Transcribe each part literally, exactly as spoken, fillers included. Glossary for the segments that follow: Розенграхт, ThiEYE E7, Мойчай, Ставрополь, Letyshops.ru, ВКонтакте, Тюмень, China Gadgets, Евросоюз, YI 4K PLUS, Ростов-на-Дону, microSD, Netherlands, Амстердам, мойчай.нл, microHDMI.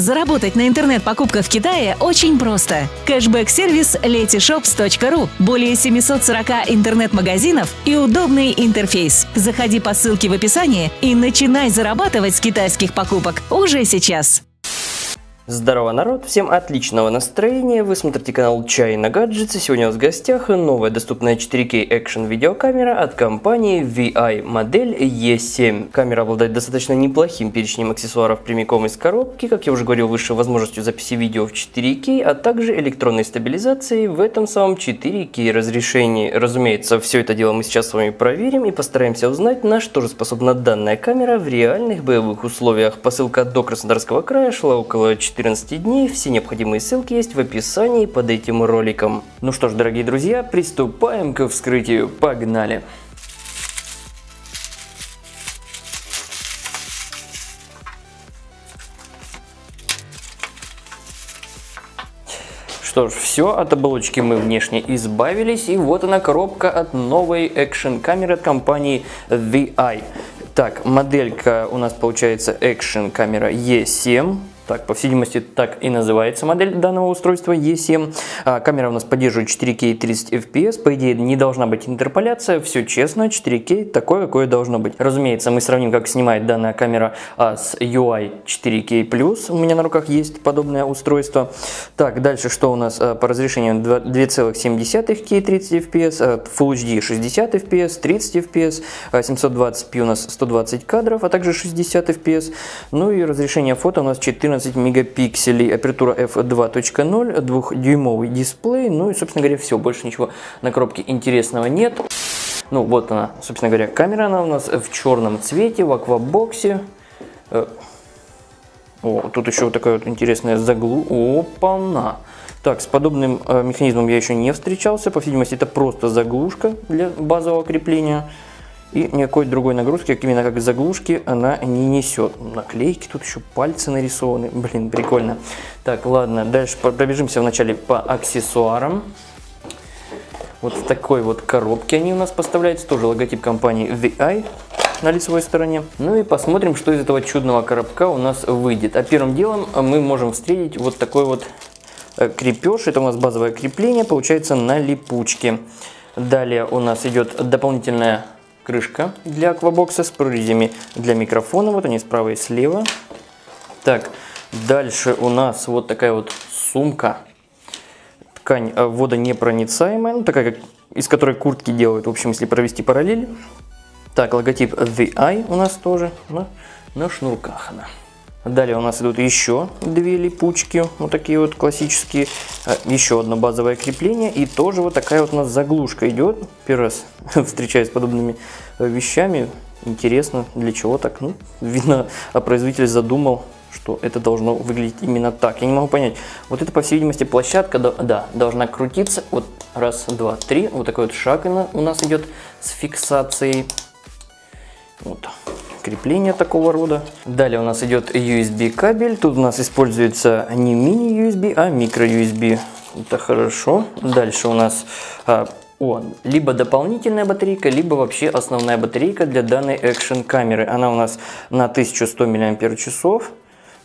Заработать на интернет-покупках в Китае очень просто. Кэшбэк-сервис Letyshops точка ру. Более семисот сорока интернет-магазинов и удобный интерфейс. Заходи по ссылке в описании и начинай зарабатывать с китайских покупок уже сейчас. Здорово, народ! Всем отличного настроения! Вы смотрите канал China Gadgets, и сегодня у нас в гостях новая доступная четыре кей экшен видеокамера от компании ThiEYE, модель и семь. Камера обладает достаточно неплохим перечнем аксессуаров прямиком из коробки, как я уже говорил выше, возможностью записи видео в четыре кей, а также электронной стабилизации в этом самом четыре кей разрешении. Разумеется, все это дело мы сейчас с вами проверим и постараемся узнать, на что же способна данная камера в реальных боевых условиях. Посылка до Краснодарского края шла около четырнадцати дней, все необходимые ссылки есть в описании под этим роликом. Ну что ж, дорогие друзья, приступаем к вскрытию, погнали! Что ж, все, от оболочки мы внешне избавились, и вот она коробка от новой экшен камеры от компании ThiEYE. Так, моделька у нас получается экшен камера и семь. Так, по всей видимости, так и называется модель данного устройства и семь. А, камера у нас поддерживает четыре кей тридцать эф пи эс. По идее, не должна быть интерполяция. Все честно, четыре кей такое, какое должно быть. Разумеется, мы сравним, как снимает данная камера а, с ю ай четыре кей плюс. У меня на руках есть подобное устройство. Так, дальше что у нас а, по разрешению? две целых семь десятых кей тридцать эф пи эс, а, Full эйч ди шестьдесят эф пи эс, тридцать эф пи эс, а, семьсот двадцать пи у нас сто двадцать кадров, а также шестьдесят эф пи эс. Ну и разрешение фото у нас четырнадцать мегапикселей, апертура эф два точка ноль, двухдюймовый дисплей, ну и, собственно говоря, все, больше ничего на коробке интересного нет. Ну вот она, собственно говоря, камера, она у нас в черном цвете, в аквабоксе. О, тут еще вот такая вот интересная заглушка, опа-на. Так, с подобным э, механизмом я еще не встречался, по всей видимости, это просто заглушка для базового крепления. И никакой другой нагрузки, именно как заглушки, она не несет. Наклейки, тут еще пальцы нарисованы. Блин, прикольно. Так, ладно, дальше пробежимся вначале по аксессуарам. Вот в такой вот коробке они у нас поставляются. Тоже логотип компании ThiEYE на лицевой стороне. Ну и посмотрим, что из этого чудного коробка у нас выйдет. А первым делом мы можем встретить вот такой вот крепеж. Это у нас базовое крепление, получается, на липучке. Далее у нас идет дополнительная крышка для аквабокса с прорезями для микрофона, вот они справа и слева. Так, дальше у нас вот такая вот сумка, ткань водонепроницаемая, ну, такая, как, из которой куртки делают, в общем, если провести параллель. Так, логотип ThiEYE у нас тоже на, на шнурках она. Далее у нас идут еще две липучки, вот такие вот классические, еще одно базовое крепление и тоже вот такая вот у нас заглушка идет. Первый раз встречаюсь с подобными вещами, интересно, для чего так, ну, видно, производитель задумал, что это должно выглядеть именно так. Я не могу понять, вот это, по всей видимости, площадка, да, должна крутиться, вот раз, два, три, вот такой вот шаг у нас идет с фиксацией, вот. Крепление такого рода. Далее у нас идет ю эс би кабель. Тут у нас используется не мини-ю эс би, а микро-ю эс би. Это хорошо. Дальше у нас а, о, либо дополнительная батарейка, либо вообще основная батарейка для данной экшен камеры. Она у нас на тысячу сто мАч.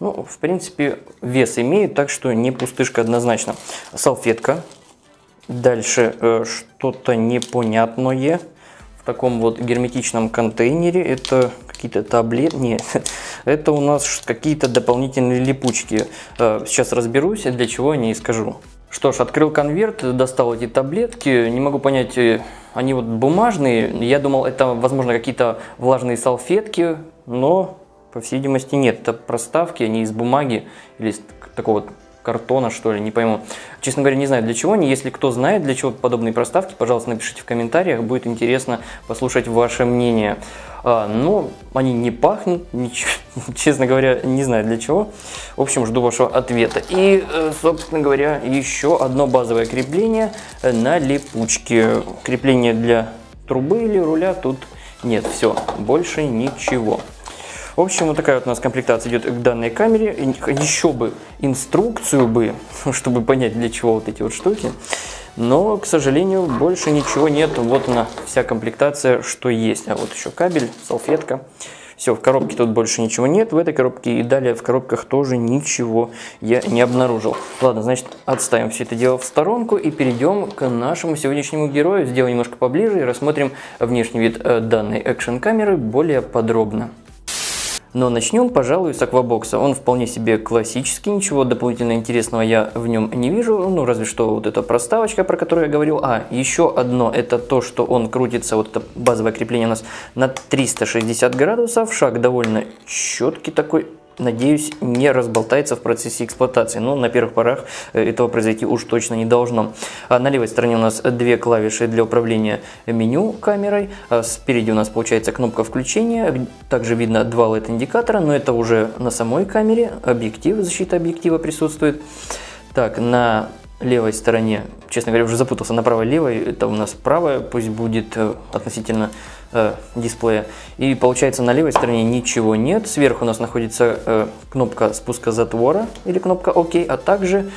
Ну, в принципе, вес имеет, так что не пустышка однозначно. Салфетка. Дальше э, что-то непонятное. В таком вот герметичном контейнере. Это какие-то таблетки, нет, это у нас какие-то дополнительные липучки. Сейчас разберусь, для чего я не скажу. Что ж, открыл конверт, достал эти таблетки, не могу понять, они вот бумажные, я думал, это, возможно, какие-то влажные салфетки, но, по всей видимости, нет, это проставки, они из бумаги или из такого вот картона, что ли, не пойму. Честно говоря, не знаю, для чего они. Если кто знает, для чего подобные проставки, пожалуйста, напишите в комментариях. Будет интересно послушать ваше мнение. А, но они не пахнут. Ничего, честно говоря, не знаю, для чего. В общем, жду вашего ответа. И, собственно говоря, еще одно базовое крепление на липучке. Крепление для трубы или руля тут нет. Все, больше ничего. В общем, вот такая вот у нас комплектация идет к данной камере. Еще бы инструкцию бы, чтобы понять, для чего вот эти вот штуки. Но, к сожалению, больше ничего нет. Вот она, вся комплектация, что есть. А вот еще кабель, салфетка. Все, в коробке тут больше ничего нет, в этой коробке и далее в коробках тоже ничего я не обнаружил. Ладно, значит, отставим все это дело в сторонку и перейдем к нашему сегодняшнему герою. Сделаем немножко поближе и рассмотрим внешний вид данной экшн-камеры более подробно. Но начнем, пожалуй, с аквабокса. Он вполне себе классический, ничего дополнительно интересного я в нем не вижу, ну разве что вот эта проставочка, про которую я говорил. А, еще одно, это то, что он крутится, вот это базовое крепление у нас на триста шестьдесят градусов, шаг довольно четкий такой. Надеюсь, не разболтается в процессе эксплуатации, но на первых порах этого произойти уж точно не должно. А на левой стороне у нас две клавиши для управления меню камерой, а спереди у нас получается кнопка включения, также видно два лэд-индикатора, но это уже на самой камере, объектив, защита объектива присутствует. Так, на левой стороне, честно говоря, уже запутался, на правой-левой, это у нас правая, пусть будет относительно дисплея. И получается, на левой стороне ничего нет. Сверху у нас находится э, кнопка спуска затвора или кнопка ОК, а также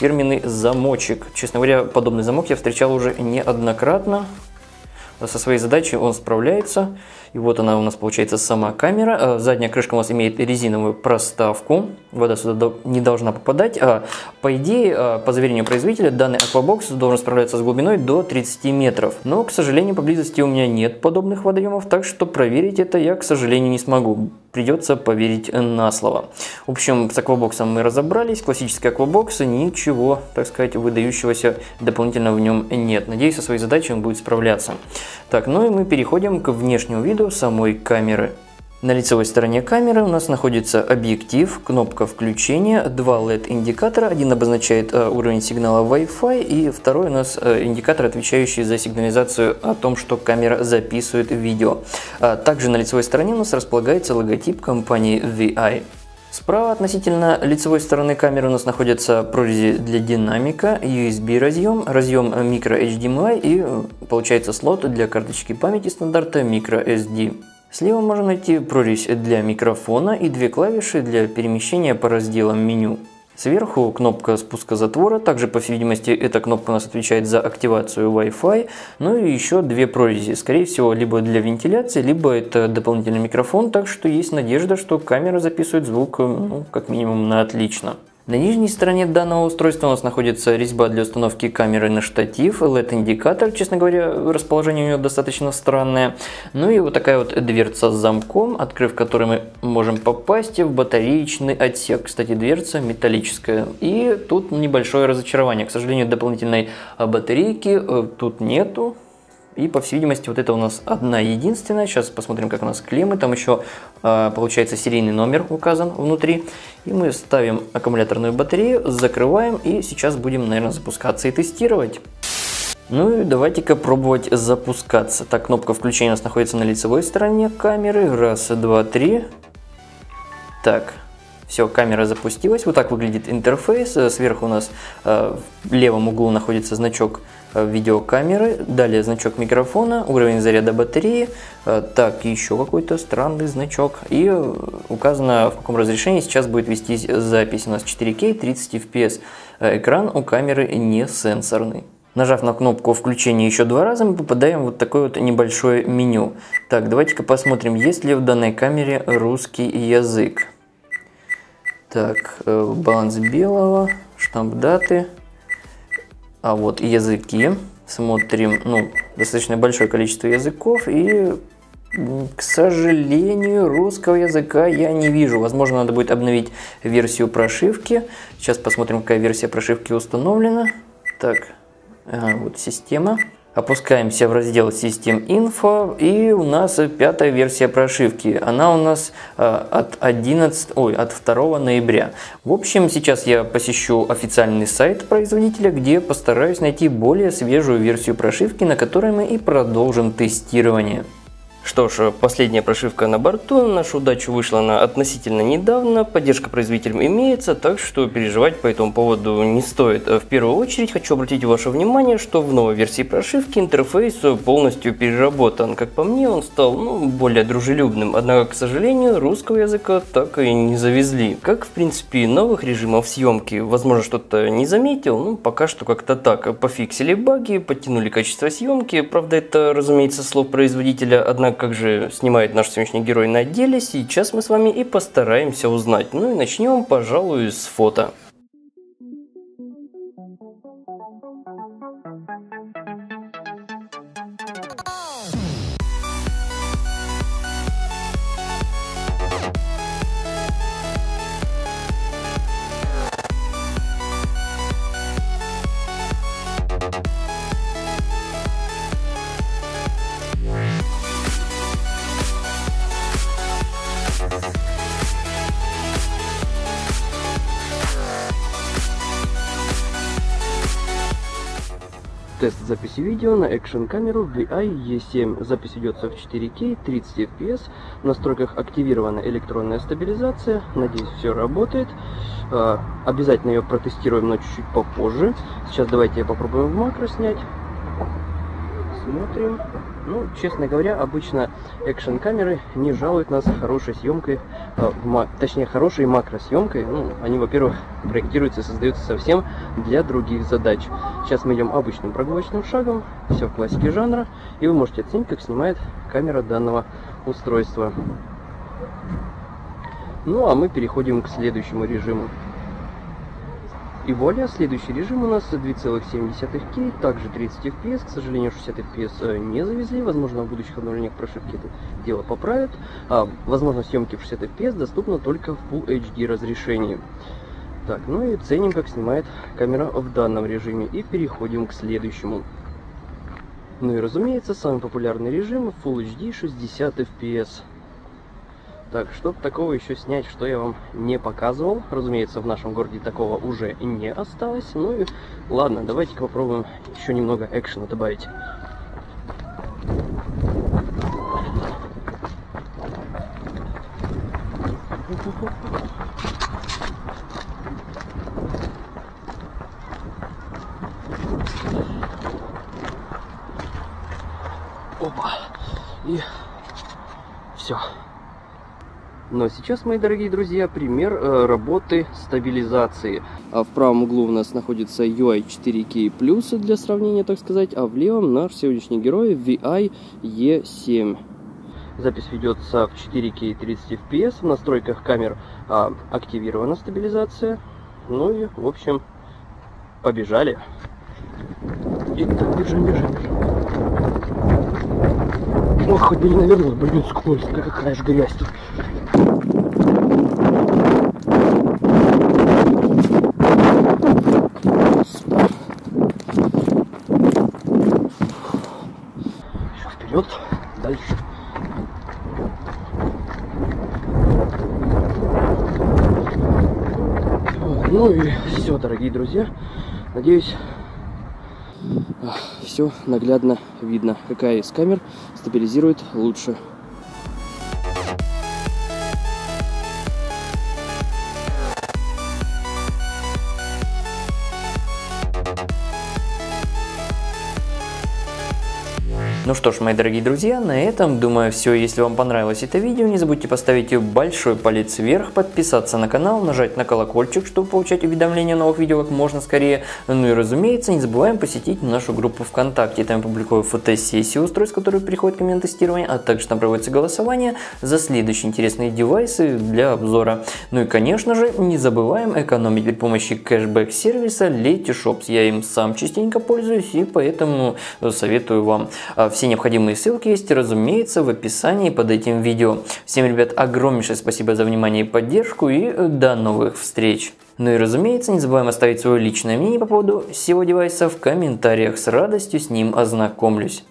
фирменный замочек. Честно говоря, подобный замок я встречал уже неоднократно. Со своей задачей он справляется. И вот она у нас получается сама камера. Задняя крышка у нас имеет резиновую проставку. Вода сюда не должна попадать. По идее, по заверению производителя, данный аквабокс должен справляться с глубиной до тридцати метров. Но, к сожалению, поблизости у меня нет подобных водоемов, так что проверить это я, к сожалению, не смогу. Придется поверить на слово. В общем, с аквабоксом мы разобрались. Классический аквабокс, ничего, так сказать, выдающегося дополнительно в нем нет. Надеюсь, со своей задачей он будет справляться. Так, ну и мы переходим к внешнему виду самой камеры. На лицевой стороне камеры у нас находится объектив, кнопка включения, два лэд-индикатора. Один обозначает уровень сигнала Wi-Fi, и второй у нас индикатор, отвечающий за сигнализацию о том, что камера записывает видео. Также на лицевой стороне у нас располагается логотип компании ThiEYE. Справа относительно лицевой стороны камеры у нас находятся прорези для динамика, ю эс би разъем, разъем microHDMI и получается слот для карточки памяти стандарта microSD. Слева можно найти прорезь для микрофона и две клавиши для перемещения по разделам меню. Сверху кнопка спуска затвора, также, по всей видимости, эта кнопка у нас отвечает за активацию Wi-Fi, ну и еще две прорези, скорее всего, либо для вентиляции, либо это дополнительный микрофон, так что есть надежда, что камера записывает звук, ну, как минимум, на отлично. На нижней стороне данного устройства у нас находится резьба для установки камеры на штатив, лэд-индикатор, честно говоря, расположение у него достаточно странное, ну и вот такая вот дверца с замком, открыв которой мы можем попасть в батареечный отсек. Кстати, дверца металлическая. И тут небольшое разочарование, к сожалению, дополнительной батарейки тут нету. И, по всей видимости, вот это у нас одна единственная. Сейчас посмотрим, как у нас клеммы. Там еще, получается, серийный номер указан внутри. И мы ставим аккумуляторную батарею, закрываем. И сейчас будем, наверное, запускаться и тестировать. Ну и давайте-ка пробовать запускаться. Так, кнопка включения у нас находится на лицевой стороне камеры. Раз, два, три. Так. Все, камера запустилась. Вот так выглядит интерфейс. Сверху у нас э, в левом углу находится значок э, видеокамеры, далее значок микрофона, уровень заряда батареи, э, так, еще какой-то странный значок. И э, указано, в каком разрешении сейчас будет вестись запись. У нас четыре кей, тридцать эф пи эс. Экран у камеры не сенсорный. Нажав на кнопку включения еще два раза, мы попадаем в вот такое вот небольшое меню. Так, давайте-ка посмотрим, есть ли в данной камере русский язык. Так, баланс белого, штамп даты, а вот языки, смотрим, ну, достаточно большое количество языков, и, к сожалению, русского языка я не вижу. Возможно, надо будет обновить версию прошивки. Сейчас посмотрим, какая версия прошивки установлена. Так, ага, вот система. Опускаемся в раздел «Систем инфо», и у нас пятая версия прошивки. Она у нас от, одиннадцатого, ой, от второго ноября. В общем, сейчас я посещу официальный сайт производителя, где постараюсь найти более свежую версию прошивки, на которой мы и продолжим тестирование. Что ж, последняя прошивка на борту, нашу удачу вышла она относительно недавно, поддержка производителям имеется, так что переживать по этому поводу не стоит. В первую очередь хочу обратить ваше внимание, что в новой версии прошивки интерфейс полностью переработан. Как по мне, он стал, ну, более дружелюбным, однако, к сожалению, русского языка так и не завезли. Как, в принципе, новых режимов съемки, возможно, что-то не заметил, ну, пока что как-то так. Пофиксили баги, подтянули качество съемки, правда, это, разумеется, слов производителя, однако, Собственно, как же снимает наш сегодняшний герой на деле, сейчас мы с вами и постараемся узнать. Ну и начнем, пожалуй, с фото. Тест записи видео на экшн-камеру ThiEYE и семь. Запись ведется в четыре кей, тридцать эф пи эс. В настройках активирована электронная стабилизация. Надеюсь, все работает. Обязательно ее протестируем, но чуть-чуть попозже. Сейчас давайте попробуем в макро снять. Смотрим. Ну, честно говоря, обычно экшн-камеры не жалуют нас хорошей съемкой, э, точнее, хорошей макросъемкой. Ну, они, во-первых, проектируются и создаются совсем для других задач. Сейчас мы идем обычным прогулочным шагом, все в классике жанра, и вы можете оценить, как снимает камера данного устройства. Ну, а мы переходим к следующему режиму. И вуаля, следующий режим у нас две целых семь десятых кей, также тридцать эф пи эс, к сожалению, шестьдесят эф пи эс не завезли, возможно, в будущих обновлениях прошивки это дело поправят, а, возможно, съемки в шестьдесят эф пи эс доступны только в фулл эйч ди разрешении. Так, ну и ценим, как снимает камера в данном режиме, и переходим к следующему. Ну и, разумеется, самый популярный режим фулл эйч ди шестьдесят эф пи эс. Так, чтобы такого еще снять, что я вам не показывал. Разумеется, в нашем городе такого уже не осталось. Ну и ладно, давайте-ка попробуем еще немного экшена добавить. Опа! И все. Но сейчас, мои дорогие друзья, пример э, работы стабилизации. А в правом углу у нас находится ю ай четыре кей плюс для сравнения, так сказать, а в левом наш сегодняшний герой ThiEYE и семь. Запись ведется в четыре кей тридцать эф пи эс, в настройках камер э, активирована стабилизация. Ну и, в общем, побежали. Итак, бежим, бежим, бежим. Ох, хоть бы не навернуло, блин, скользко, какая же грязь тут. Вперед, дальше. Ну и все, дорогие друзья. Надеюсь, все наглядно видно, какая из камер стабилизирует лучше. Ну что ж, мои дорогие друзья, на этом, думаю, все. Если вам понравилось это видео, не забудьте поставить большой палец вверх, подписаться на канал, нажать на колокольчик, чтобы получать уведомления о новых видео как можно скорее. Ну и, разумеется, не забываем посетить нашу группу ВКонтакте. Там я публикую фотосессии устройств, которые приходят ко мне на тестирование, а также там проводится голосование за следующие интересные девайсы для обзора. Ну и, конечно же, не забываем экономить при помощи кэшбэк-сервиса Letyshops. Я им сам частенько пользуюсь и поэтому советую вам. Все необходимые ссылки есть, разумеется, в описании под этим видео. Всем, ребят, огромнейшее спасибо за внимание и поддержку, и до новых встреч. Ну и, разумеется, не забываем оставить свое личное мнение по поводу всего девайса в комментариях. С радостью с ним ознакомлюсь.